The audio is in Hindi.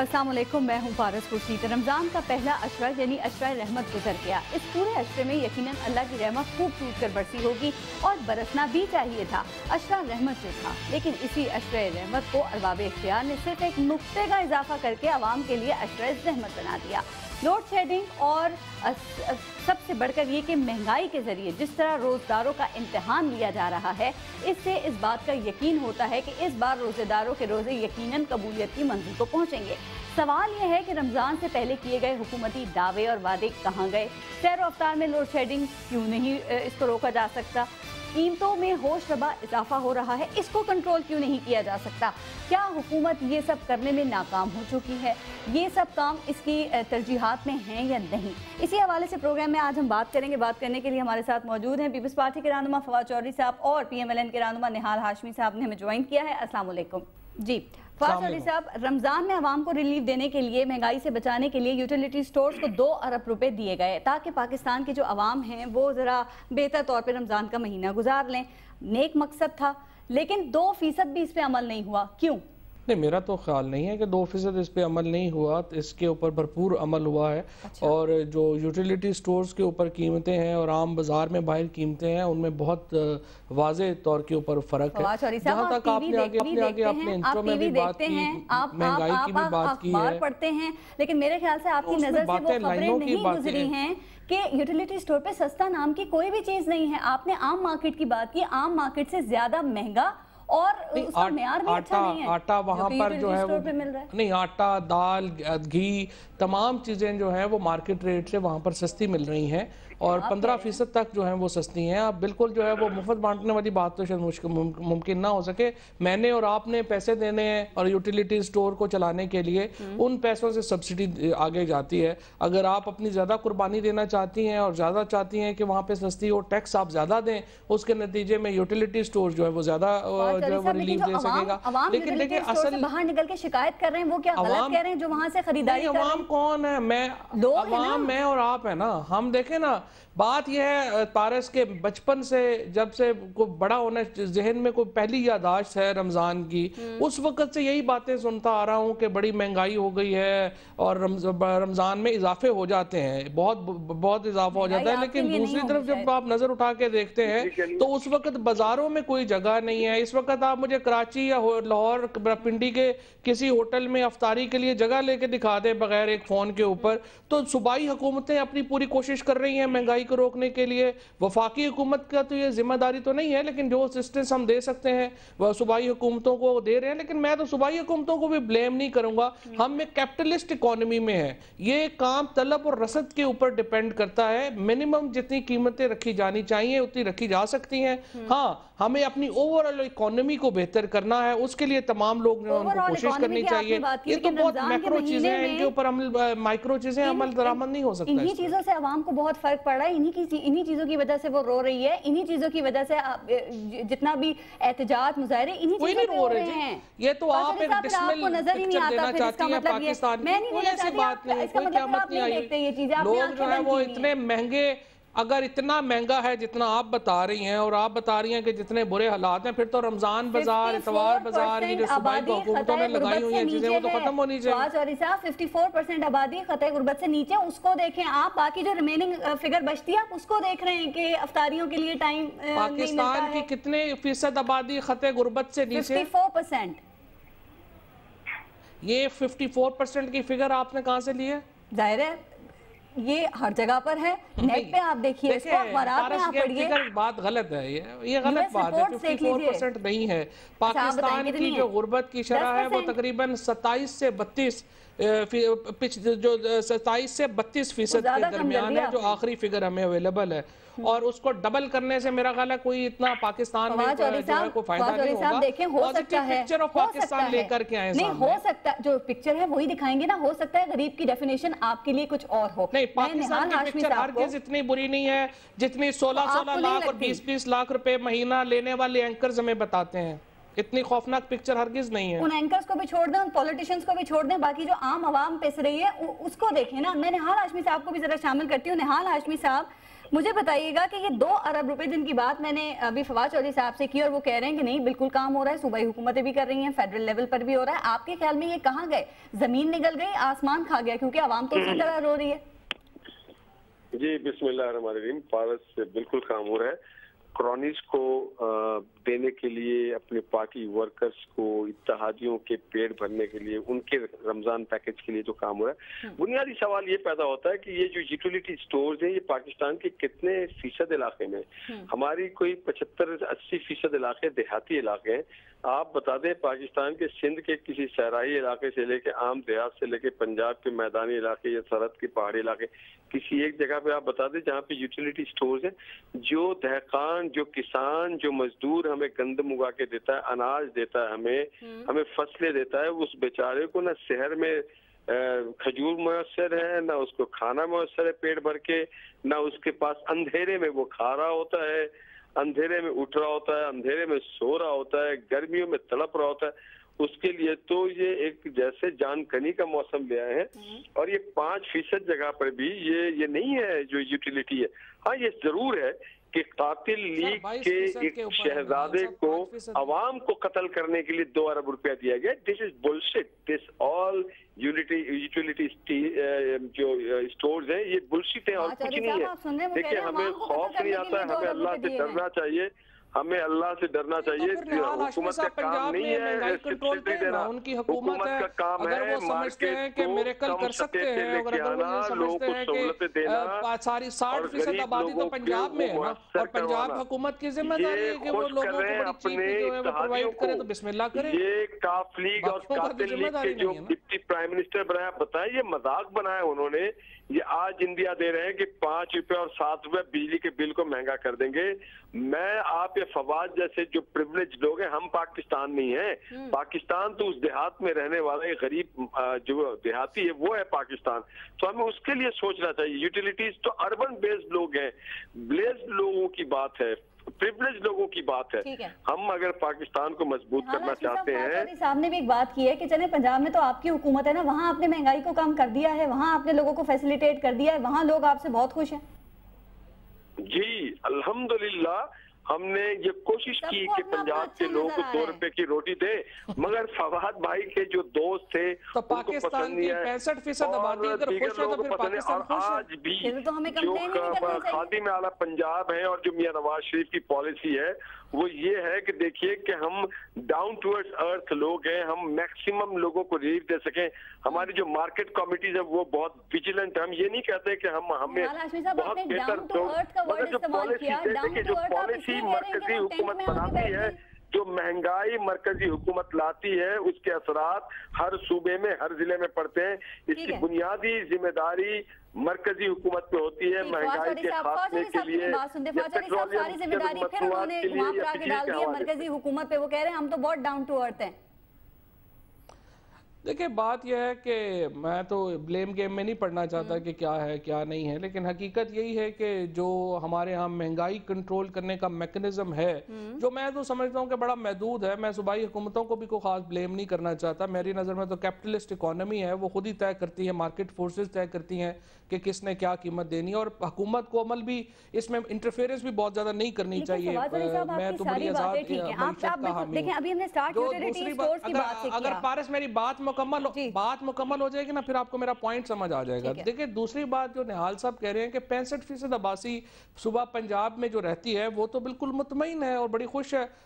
अस्सलाम वालेकुम, मैं हूं फारस खुर्शीद। रमज़ान का पहला अशरा यानी अशरा रहमत गुजर गया। इस पूरे अशरे में यकीनन अल्लाह की रहमत खूब टूट कर बरसी होगी और बरसना भी चाहिए था। अशरा रहमत से था, लेकिन इसी अशरा रहमत को अरबाब इख्तियार ने सिर्फ एक नुक्ते का इजाफा करके आवाम के लिए अशरा रहमत बना दिया। लोड शेडिंग और सबसे बढ़कर ये कि महंगाई के जरिए जिस तरह रोज़दारों का इम्तहान लिया जा रहा है, इससे इस बात का यकीन होता है कि इस बार रोज़ेदारों के रोज़े यकीनन कबूलियत की मंजिल को पहुँचेंगे। सवाल यह है कि रमज़ान से पहले किए गए हुकूमती दावे और वादे कहाँ गए? सैर अफ्तार में लोड शेडिंग क्यों नहीं, इसको रोका जा सकता? कीमतों में होशरबा इजाफा हो रहा है, इसको कंट्रोल क्यों नहीं किया जा सकता? क्या हुकूमत ये सब करने में नाकाम हो चुकी है? ये सब काम इसकी तरजीहात में हैं या नहीं? इसी हवाले से प्रोग्राम में आज हम बात करेंगे। बात करने के लिए हमारे साथ मौजूद हैं पीपल्स पार्टी के रहनुमा फवाद चौधरी साहब और PMLN के रहनुमा निहाल हाशमी साहब ने हमें ज्वाइन किया है। अस्सलाम वालेकुम जी फवाद चौधरी साहब। रमज़ान में आवाम को रिलीफ देने के लिए, महंगाई से बचाने के लिए यूटिलिटी स्टोर्स को 2 अरब रुपए दिए गए ताकि पाकिस्तान की जो आवाम है वो ज़रा बेहतर तौर पर रमज़ान का महीना गुजार लें। नेक मकसद था, लेकिन 2% भी इस पर अमल नहीं हुआ। क्यों? नहीं, मेरा तो ख्याल नहीं है कि 2% इस पे अमल नहीं हुआ। इसके ऊपर भरपूर अमल हुआ है। अच्छा। और जो यूटिलिटी स्टोर्स के ऊपर कीमतें हैं और आम बाजार में बाहर कीमतें हैं, उनमें बहुत वाज़े तौर के ऊपर फर्क है। जहाँ तक आपने अपने इंट्रो में भी बात की, महंगाई की भी बात की है, लेकिन मेरे ख्याल से आपकी नज़र से वो खबरें नहीं गुजरी हैं कि यूटिलिटी स्टोर पे सस्ता नाम की कोई भी चीज़ नहीं है। आपने आम मार्केट की बात की, आम मार्केट से ज्यादा महंगा और उसका मेयार भी अच्छा नहीं है। आटा वहाँ पर जो है वो मिल रहा है, नहीं आटा, दाल, घी, तमाम चीज़ें जो हैं वो मार्केट रेट से वहाँ पर सस्ती मिल रही हैं और 15% तक जो है वो सस्ती हैं। आप बिल्कुल जो है वो मुफ्त बांटने वाली बात तो शायद मुश्किल मुमकिन ना हो सके। मैंने और आपने पैसे देने हैं और यूटिलिटी स्टोर को चलाने के लिए उन पैसों से सब्सिडी आगे जाती है। अगर आप अपनी ज़्यादा कुर्बानी देना चाहती हैं और ज़्यादा चाहती हैं कि वहाँ पर सस्ती हो, टैक्स आप ज़्यादा दें, उसके नतीजे में यूटिलिटी स्टोर जो है वो ज़्यादा जो है रिलीफ दे सकेगा। लेकिन देखिए असल बाहर निकल के शिकायत कर रहे हैं, वो क्या गलत कह रहे हैं जो वहाँ से खरीदारी? आवाम कौन है? मैं और आप है ना। हम देखें ना, बात यह है पारस के बचपन से जब से को बड़ा होना जहन में कोई पहली यादाश्त है रमज़ान की, उस वक़्त से यही बातें सुनता आ रहा हूँ कि बड़ी महंगाई हो गई है और रमज़ान में इजाफे हो जाते हैं, बहुत इजाफा हो जाता है। लेकिन दूसरी तरफ जब आप नज़र उठा के देखते हैं तो उस वक़्त बाज़ारों में कोई जगह नहीं है। इस वक्त आप मुझे कराची या लाहौर पिंडी के किसी होटल में अफ्तारी के लिए जगह लेके दिखा दें बगैर एक फ़ोन के ऊपर। तो सूबाई हुकूमतें अपनी पूरी कोशिश कर रही हैं महंगाई को रोकने के लिए। वफाकी हुकूमत का तो ये जिम्मेदारी तो नहीं है, लेकिन जो असिस्टेंस हम दे सकते हैं वह सूबाई हुकूमतों को दे रहे हैं। लेकिन मैं तो सूबाई हुकूमतों को भी ब्लेम नहीं करूंगा। हम एक कैपिटलिस्ट इकोनॉमी में हैं, ये काम तलब और रसद के ऊपर डिपेंड करता है। मिनिमम जितनी कीमतें रखी जानी चाहिए उतनी रखी जा सकती हैं। हाँ, हमें अपनी ओवरऑल इकोनॉमी को बेहतर करना है, उसके लिए तमाम लोग कोशिश करनी चाहिए। ये तो बहुत मैक्रो चीजें हैं, इनके ऊपर माइक्रो चीजें अमल दरामद नहीं हो सकता। इन्हीं चीजों से आवाम को बहुत फर्क पड़ा है, इन्हीं चीजों की वजह से वो रो रही है, इन्हीं चीजों की वजह से जितना भी एहतजाज मुजाहरे इन्हीं चीजों पे रो रहे हैं। ये तो आप एक डिस्मिल नजर ही नहीं आता। फिर इसका मतलब ये मैं नहीं बोलना चाहती, इसका मतलब आप नहीं देखते ये चीजें। लोग जो है वो इतने महंगे, अगर इतना महंगा है जितना आप बता रही हैं और आप बता रही हैं कि जितने बुरे हालात हैं, फिर तो रमजान बाजार, इतवार बाजार, ये जो सूबाई हुकूमतों ने लगाई हुई हैं चीजें वो तो खत्म होनी चाहिए। 54% आबादी खतरे गुर्बत से नीचे, उसको देखें आप। बाकी जो रिमेनिंग फिगर बचती है आप उसको देख रहे हैं कि अफ्तारियों के लिए टाइम। पाकिस्तान की कितने फीसद आबादी खतरे गुर्बत से नीचे? 54%। ये 54% की फिगर आपने कहाँ से ली है? जाहिर है ये हर जगह पर है, नेट पे आप देखिए इसको, अखबारात में आप पढ़िए। बात गलत है, ये गलत बात है। 54% नहीं है। पाकिस्तान की जो गुर्बत की शरह है वो तकरीबन 27 से 32% के दरमियान है, जो आखिरी फिगर हमें अवेलेबल है। और उसको डबल करने से मेरा ख्याल है कोई इतना पाकिस्तान में कोई फायदा नहीं होगा। देखें, हो सकता है पिक्चर ऑफ पाकिस्तान लेकर के आए, नहीं हो सकता जो पिक्चर है वही दिखाएंगे ना। हो सकता है गरीब की डेफिनेशन आपके लिए कुछ और हो। नहीं, पाकिस्तान की पिक्चर हरगिज़ इतनी बुरी नहीं है जितनी 16-16 लाख और 20-20 लाख रुपए महीना लेने वाले एंकर्स हमें बताते हैं। इतनी खौफनाक पिक्चर हरगिज नहीं है। उन एंकर्स को भी छोड़ दें, उन पॉलिटिशियंस को भी छोड़ दें, बाकी जो आम आवाम पिस रही है उसको देखें ना। मैं निहाल हाशमी साहब को भी जरा शामिल करती हूँ। निहाल हाशमी साहब, मुझे बताइएगा कि ये 2 अरब रुपए जिनकी बात मैंने अभी फवाद चौधरी साहब से की और वो कह रहे हैं कि नहीं बिल्कुल काम हो रहा है, सूबाई हुकूमतें भी कर रही हैं, फेडरल लेवल पर भी हो रहा है, आपके ख्याल में ये कहाँ गए? जमीन निकल गई, आसमान खा गया, क्योंकि आवाम तो उसी तरह रो रही है। जी बिस्मिल्लाहिर्रहमानिर्रहीम, भारत से बिल्कुल काम हो रहा है। क्रॉनिस को देने के लिए, अपने पार्टी वर्कर्स को, इत्तेहादियों के पेट भरने के लिए, उनके रमजान पैकेज के लिए जो काम हो रहा है, बुनियादी सवाल ये पैदा होता है कि ये जो यूटिलिटी स्टोर्स हैं ये पाकिस्तान के कितने फीसद इलाके में? हमारी कोई 75-80% इलाके देहाती इलाके हैं। आप बता दें पाकिस्तान के सिंध के किसी सहराई इलाके से लेके आम देहात से लेके पंजाब के मैदानी इलाके या सरहद के पहाड़ी इलाके, किसी एक जगह पे आप बता दें जहाँ पे यूटिलिटी स्टोर्स हैं, जो दहकान, जो किसान, जो मजदूर हमें गंदम उगा के देता है, अनाज देता है, हमें फसलें देता है, उस बेचारे को ना शहर में खजूर मयसर है, ना उसको खाना मयसर है पेट भर के, ना उसके पास, अंधेरे में वो खा रहा होता है, अंधेरे में उठ रहा होता है, अंधेरे में सो रहा होता है, गर्मियों में तड़प रहा होता है। उसके लिए तो ये एक जैसे जानकनी का मौसम ले आए हैं। और ये 5% जगह पर भी ये नहीं है जो यूटिलिटी है। हाँ ये जरूर है कि कातिल लीग के एक शहजादे को, आवाम को कत्ल करने के लिए 2 अरब रुपया दिया गया। This is bullshit, this all utility जो स्टोर्स हैं ये बुलशिट है और कुछ नहीं है। देखिए हमें खौफ नहीं आता है, हमें अल्लाह से डरना चाहिए, हमें अल्लाह से डरना चाहिए। हुकूमत का काम नहीं है कंट्रोल देना, उनकी हुकूमत का काम है मार्केट को समझते हैं, लेकिन लोगों को सहूलतें देना। 60% आबादी तो पंजाब में है और पंजाब हुकूमत की जिम्मेदारी है कि वो लोगों को अपने प्रोवाइड करे, तो बिस्मिल्लाह करें। ये काफ लीग और कातिल लीग के जो डिप्टी प्राइम मिनिस्टर बनाया, बताए ये मजाक बनाया उन्होंने। ये आज इंडिया दे रहे हैं कि 5 रुपए और 7 रुपए बिजली के बिल को महंगा कर देंगे। मैं आप फवाद जैसे जो प्रिविलेज लोग हैं, हम पाकिस्तान नहीं है, पाकिस्तान तो उस देहात में रहने वाला गरीब जो देहाती है वो है पाकिस्तान, तो हमें उसके लिए सोचना चाहिए। यूटिलिटीज तो अर्बन बेस्ड लोग हैं, ब्लेस्ड लोगों की बात है, प्रिविलेज लोगों की बात है। हम अगर पाकिस्तान को मजबूत करना चाहते हैं, सामने भी एक बात की है कि चले पंजाब में तो आपकी हुकूमत है ना, वहाँ आपने महंगाई को कम कर दिया है, वहाँ आपने लोगों को फैसिलिटेट कर दिया है, वहाँ लोग आपसे बहुत खुश हैं। जी अल्हम्दुलिल्लाह हमने ये कोशिश की कि पंजाब के लोगों को 2 रुपए की रोटी दे, मगर फवाद भाई के जो दोस्त थे तो उनको पसंद नहीं है, और आज भी जो खादिम आला पंजाब है और जो मियां नवाज शरीफ की पॉलिसी है वो ये है कि देखिए कि हम डाउन टूवर्ड्स अर्थ लोग हैं, हम मैक्सिमम लोगों को रिलीफ दे सकें। हमारी जो मार्केट कमिटीज है वो बहुत विजिलेंट है, हम ये नहीं कहते कि हम हमें बहुत बेहतर दो, मगर जो पॉलिसी है, देखिए जो पॉलिसी मरकजी हुकूमत बनाती है, जो महंगाई मरकजी हुकूमत लाती है, उसके असरात हर सूबे में, हर जिले में पड़ते हैं। इसकी बुनियादी जिम्मेदारी मरकजी हुकूमत पे होती है, महंगाई के खात्मे के लिए, सारी जिम्मेदारी फिर उन्होंने घुमा फिरा के डाल दी है मरकजी हुकूमत पे। वो कह रहे हैं हम तो बहुत डाउन टू अर्थ हैं। देखिए बात यह है कि मैं तो ब्लेम गेम में नहीं पढ़ना चाहता कि क्या है क्या नहीं है, लेकिन हकीकत यही है कि जो हमारे यहाँ महंगाई कंट्रोल करने का मैकेनिज्म है, जो मैं तो समझता हूँ कि बड़ा महदूद है। मैं सूबाई हुकूमतों को भी कोई खास ब्लेम नहीं करना चाहता। मेरी नज़र में तो कैपिटलिस्ट इकॉनमी है, वो खुद ही तय करती है, मार्केट फोर्सेज तय करती हैं कि किसने क्या कीमत देनी है, और हुकूमत को अमल भी इसमें इंटरफेरेंस भी बहुत ज़्यादा नहीं करनी चाहिए। मैं तो बड़ी आजाद, अगर पारस मेरी बात मुकम्मल हो जाएगी ना, फिर आपको मेरा पॉइंट समझ आ जाएगा। देखिए दूसरी बात जो निहाल साहब कह रहे हैं कि 65% आबादी सुबह पंजाब में जो रहती है वो तो बिल्कुल मुतमईन है और बड़ी खुश है।